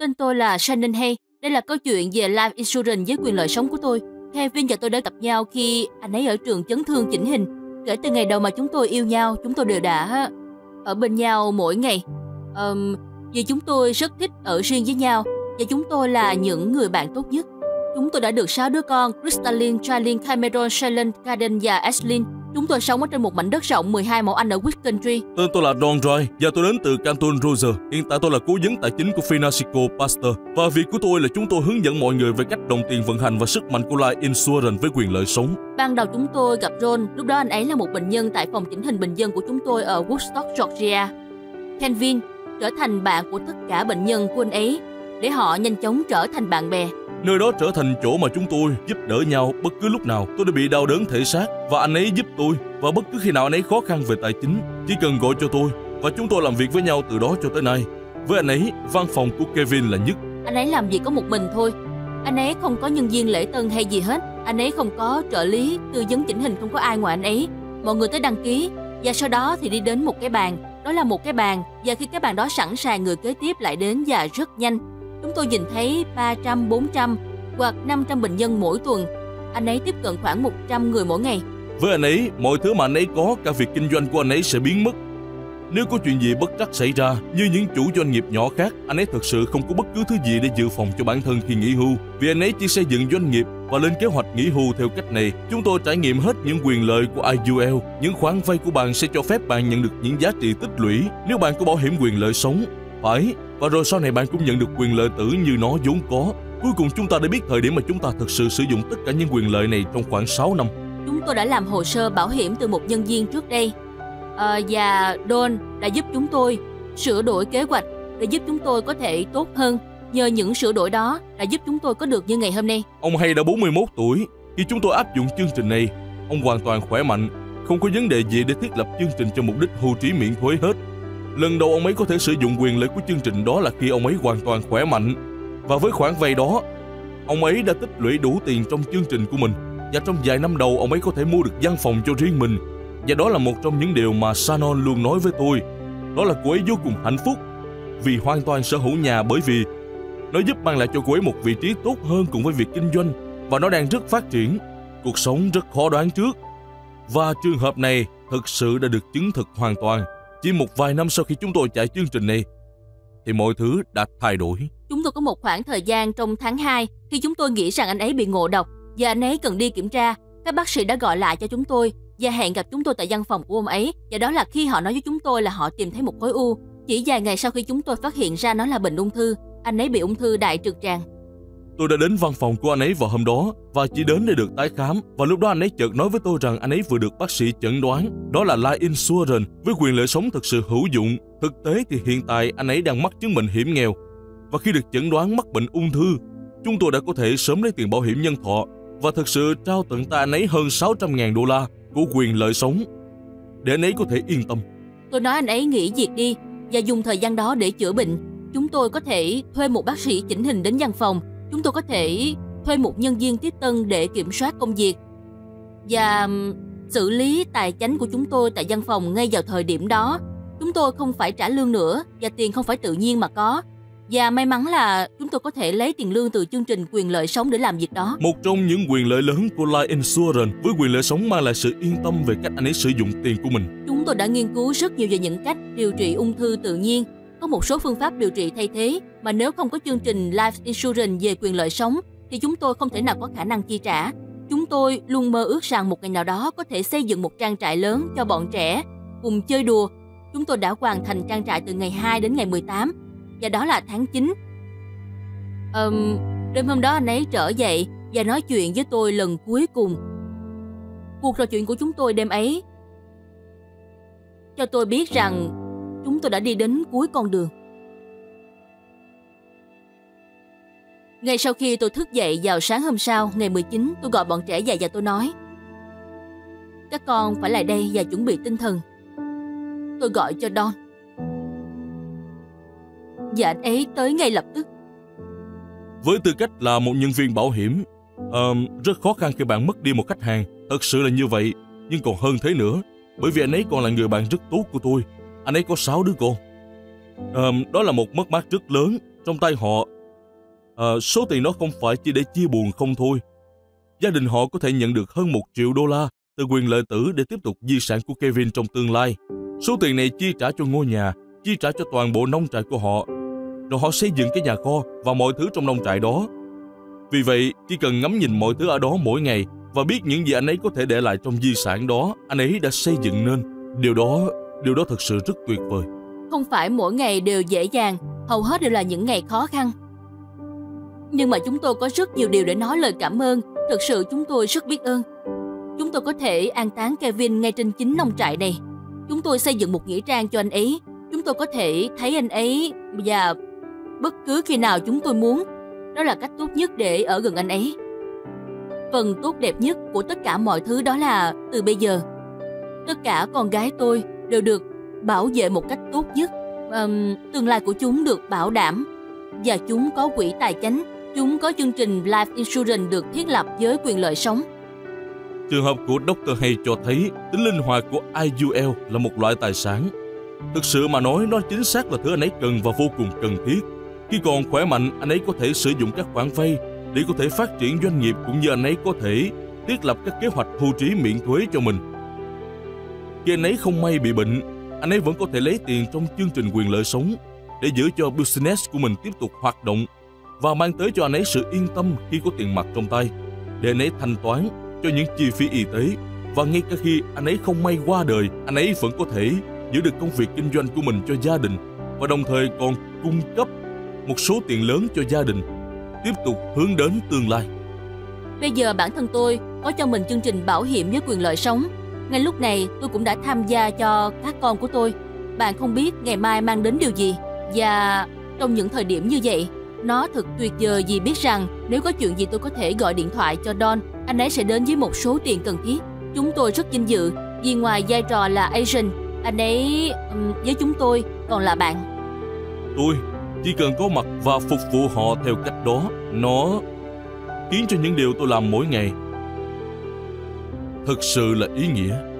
Tên tôi là Shannon Hay. Đây là câu chuyện về life insurance với quyền lợi sống của tôi. Kevin và tôi đã gặp nhau khi anh ấy ở trường chấn thương chỉnh hình. Kể từ ngày đầu mà chúng tôi yêu nhau, chúng tôi đều đã ở bên nhau mỗi ngày. Vì chúng tôi rất thích ở riêng với nhau và chúng tôi là những người bạn tốt nhất. Chúng tôi đã được 6 đứa con: Crystalline, Charlene, Cameron, Shannon, Garden và Aislin. Chúng tôi sống ở trên một mảnh đất rộng 12 mẫu Anh ở Wilkes County. Tên tôi là Don Roy và tôi đến từ Canton, Rosa. Hiện tại tôi là cố vấn tài chính của Finansico Pastor. Và việc của tôi là chúng tôi hướng dẫn mọi người về cách đồng tiền vận hành và sức mạnh của Life Insurance với quyền lợi sống. Ban đầu chúng tôi gặp John, lúc đó anh ấy là một bệnh nhân tại phòng chỉnh hình bệnh nhân của chúng tôi ở Woodstock, Georgia. Kevin trở thành bạn của tất cả bệnh nhân của anh ấy để họ nhanh chóng trở thành bạn bè. Nơi đó trở thành chỗ mà chúng tôi giúp đỡ nhau bất cứ lúc nào tôi đã bị đau đớn thể xác, và anh ấy giúp tôi, và bất cứ khi nào anh ấy khó khăn về tài chính chỉ cần gọi cho tôi, và chúng tôi làm việc với nhau từ đó cho tới nay. Với anh ấy, văn phòng của Kevin là nhất. Anh ấy làm việc có một mình thôi. Anh ấy không có nhân viên lễ tân hay gì hết. Anh ấy không có trợ lý, tư vấn chỉnh hình, không có ai ngoài anh ấy. Mọi người tới đăng ký và sau đó thì đi đến một cái bàn. Đó là một cái bàn, và khi cái bàn đó sẵn sàng, người kế tiếp lại đến, và rất nhanh chúng tôi nhìn thấy 300, 400 hoặc 500 bệnh nhân mỗi tuần. Anh ấy tiếp cận khoảng 100 người mỗi ngày. Với anh ấy, mọi thứ mà anh ấy có, cả việc kinh doanh của anh ấy sẽ biến mất. Nếu có chuyện gì bất trắc xảy ra, như những chủ doanh nghiệp nhỏ khác, anh ấy thực sự không có bất cứ thứ gì để dự phòng cho bản thân khi nghỉ hưu. Vì anh ấy chỉ xây dựng doanh nghiệp và lên kế hoạch nghỉ hưu theo cách này. Chúng tôi trải nghiệm hết những quyền lợi của IUL. Những khoản vay của bạn sẽ cho phép bạn nhận được những giá trị tích lũy nếu bạn có bảo hiểm quyền lợi sống. Phải, và rồi sau này bạn cũng nhận được quyền lợi tử như nó vốn có. Cuối cùng chúng ta đã biết thời điểm mà chúng ta thực sự sử dụng tất cả những quyền lợi này trong khoảng 6 năm. Chúng tôi đã làm hồ sơ bảo hiểm từ một nhân viên trước đây. Và Don đã giúp chúng tôi sửa đổi kế hoạch để giúp chúng tôi có thể tốt hơn. Nhờ những sửa đổi đó đã giúp chúng tôi có được như ngày hôm nay. Ông Hay đã 41 tuổi. Khi chúng tôi áp dụng chương trình này, ông hoàn toàn khỏe mạnh, không có vấn đề gì để thiết lập chương trình cho mục đích hưu trí miễn thuế hết. Lần đầu ông ấy có thể sử dụng quyền lợi của chương trình đó là khi ông ấy hoàn toàn khỏe mạnh. Và với khoản vay đó, ông ấy đã tích lũy đủ tiền trong chương trình của mình. Và trong vài năm đầu, ông ấy có thể mua được văn phòng cho riêng mình. Và đó là một trong những điều mà Shannon luôn nói với tôi. Đó là cô ấy vô cùng hạnh phúc vì hoàn toàn sở hữu nhà, bởi vì nó giúp mang lại cho cô ấy một vị trí tốt hơn cùng với việc kinh doanh. Và nó đang rất phát triển. Cuộc sống rất khó đoán trước. Và trường hợp này thực sự đã được chứng thực hoàn toàn. Chỉ một vài năm sau khi chúng tôi chạy chương trình này thì mọi thứ đã thay đổi. Chúng tôi có một khoảng thời gian trong tháng 2 khi chúng tôi nghĩ rằng anh ấy bị ngộ độc và anh ấy cần đi kiểm tra. Các bác sĩ đã gọi lại cho chúng tôi và hẹn gặp chúng tôi tại văn phòng của ông ấy. Và đó là khi họ nói với chúng tôi là họ tìm thấy một khối u. Chỉ vài ngày sau khi chúng tôi phát hiện ra nó là bệnh ung thư, anh ấy bị ung thư đại trực tràng. Tôi đã đến văn phòng của anh ấy vào hôm đó và chỉ đến để được tái khám. Và lúc đó anh ấy chợt nói với tôi rằng anh ấy vừa được bác sĩ chẩn đoán. Đó là Life Insurance với quyền lợi sống thực sự hữu dụng. Thực tế thì hiện tại anh ấy đang mắc chứng bệnh hiểm nghèo. Và khi được chẩn đoán mắc bệnh ung thư, chúng tôi đã có thể sớm lấy tiền bảo hiểm nhân thọ và thực sự trao tận tay anh ấy hơn 600.000 đô la của quyền lợi sống để anh ấy có thể yên tâm. Tôi nói anh ấy nghỉ việc đi và dùng thời gian đó để chữa bệnh. Chúng tôi có thể thuê một bác sĩ chỉnh hình đến văn phòng. Chúng tôi có thể thuê một nhân viên tiếp tân để kiểm soát công việc và xử lý tài chánh của chúng tôi tại văn phòng ngay vào thời điểm đó. Chúng tôi không phải trả lương nữa và tiền không phải tự nhiên mà có. Và may mắn là chúng tôi có thể lấy tiền lương từ chương trình quyền lợi sống để làm việc đó. Một trong những quyền lợi lớn của Life Insurance với quyền lợi sống mang lại sự yên tâm về cách anh ấy sử dụng tiền của mình. Chúng tôi đã nghiên cứu rất nhiều về những cách điều trị ung thư tự nhiên. Có một số phương pháp điều trị thay thế mà nếu không có chương trình Life Insurance về quyền lợi sống thì chúng tôi không thể nào có khả năng chi trả. Chúng tôi luôn mơ ước rằng một ngày nào đó có thể xây dựng một trang trại lớn cho bọn trẻ cùng chơi đùa. Chúng tôi đã hoàn thành trang trại từ ngày 2 đến ngày 18 và đó là tháng 9. Đêm hôm đó anh ấy trở dậy và nói chuyện với tôi lần cuối cùng. Cuộc trò chuyện của chúng tôi đêm ấy cho tôi biết rằng chúng tôi đã đi đến cuối con đường. Ngay sau khi tôi thức dậy vào sáng hôm sau, ngày 19, tôi gọi bọn trẻ dậy và tôi nói: các con phải lại đây và chuẩn bị tinh thần. Tôi gọi cho Don và anh ấy tới ngay lập tức. Với tư cách là một nhân viên bảo hiểm, rất khó khăn khi bạn mất đi một khách hàng. Thật sự là như vậy, nhưng còn hơn thế nữa, bởi vì anh ấy còn là người bạn rất tốt của tôi. Anh ấy có 6 đứa con. Đó là một mất mát rất lớn. Trong tay họ, số tiền đó không phải chỉ để chia buồn không thôi. Gia đình họ có thể nhận được hơn 1 triệu đô la từ quyền lợi tử để tiếp tục di sản của Kevin trong tương lai. Số tiền này chi trả cho ngôi nhà, chi trả cho toàn bộ nông trại của họ, rồi họ xây dựng cái nhà kho và mọi thứ trong nông trại đó. Vì vậy, chỉ cần ngắm nhìn mọi thứ ở đó mỗi ngày và biết những gì anh ấy có thể để lại trong di sản đó, anh ấy đã xây dựng nên. Điều đó thật sự rất tuyệt vời. Không phải mỗi ngày đều dễ dàng, hầu hết đều là những ngày khó khăn. Nhưng mà chúng tôi có rất nhiều điều để nói lời cảm ơn. Thực sự chúng tôi rất biết ơn. Chúng tôi có thể an táng Kevin ngay trên chính nông trại này. Chúng tôi xây dựng một nghĩa trang cho anh ấy. Chúng tôi có thể thấy anh ấy và bất cứ khi nào chúng tôi muốn. Đó là cách tốt nhất để ở gần anh ấy. Phần tốt đẹp nhất của tất cả mọi thứ đó là từ bây giờ, tất cả con gái tôi đều được bảo vệ một cách tốt nhất. Tương lai của chúng được bảo đảm. Và chúng có quỹ tài chánh. Chúng có chương trình Life Insurance được thiết lập với quyền lợi sống. Trường hợp của Dr. Hay cho thấy tính linh hoạt của IUL là một loại tài sản. Thực sự mà nói, nó chính xác là thứ anh ấy cần và vô cùng cần thiết. Khi còn khỏe mạnh, anh ấy có thể sử dụng các khoản vay để có thể phát triển doanh nghiệp, cũng như anh ấy có thể thiết lập các kế hoạch hưu trí miễn thuế cho mình. Khi anh ấy không may bị bệnh, anh ấy vẫn có thể lấy tiền trong chương trình quyền lợi sống để giữ cho business của mình tiếp tục hoạt động và mang tới cho anh ấy sự yên tâm khi có tiền mặt trong tay để anh ấy thanh toán cho những chi phí y tế. Và ngay cả khi anh ấy không may qua đời, anh ấy vẫn có thể giữ được công việc kinh doanh của mình cho gia đình và đồng thời còn cung cấp một số tiền lớn cho gia đình, tiếp tục hướng đến tương lai. Bây giờ bản thân tôi có cho mình chương trình bảo hiểm với quyền lợi sống. Ngay lúc này tôi cũng đã tham gia cho các con của tôi. Bạn không biết ngày mai mang đến điều gì. Và trong những thời điểm như vậy, nó thật tuyệt vời vì biết rằng nếu có chuyện gì tôi có thể gọi điện thoại cho Don. Anh ấy sẽ đến với một số tiền cần thiết. Chúng tôi rất vinh dự vì ngoài vai trò là agent, anh ấy với chúng tôi còn là bạn. Tôi chỉ cần có mặt và phục vụ họ theo cách đó, nó khiến cho những điều tôi làm mỗi ngày thật sự là ý nghĩa.